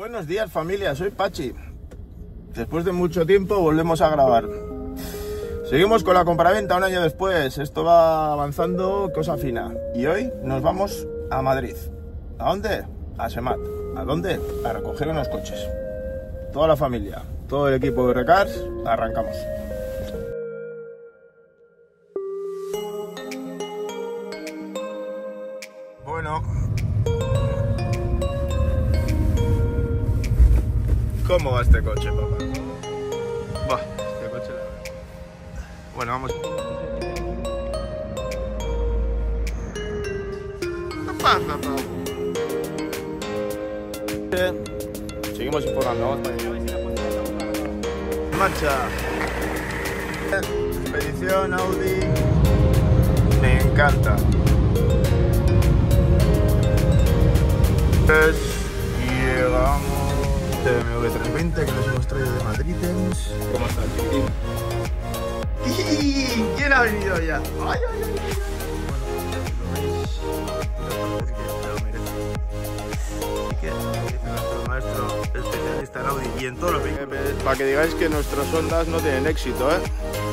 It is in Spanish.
Buenos días familia, soy Pachi. Después de mucho tiempo volvemos a grabar. Seguimos con la compraventa un año después. Esto va avanzando, cosa fina. Y hoy nos vamos a Madrid. ¿A dónde? A SEMAT. ¿A dónde? A recoger unos coches. Toda la familia, todo el equipo de RECARS, arrancamos. Bueno, ¿cómo va este coche, papá? Va, este coche la veo. Bueno, vamos. ¿Qué pasa, papá? Seguimos informando. Marcha. Expedición Audi. Me encanta. Llegamos. MW320 que nos hemos traído de Madrid. ¿Cómo está, chiquitín? ¿Quién ha venido ya? ¡Ay, ay, ay! Nuestro maestro especialista en Audi y en todos los... Para que digáis que nuestras ondas no tienen éxito, ¿eh?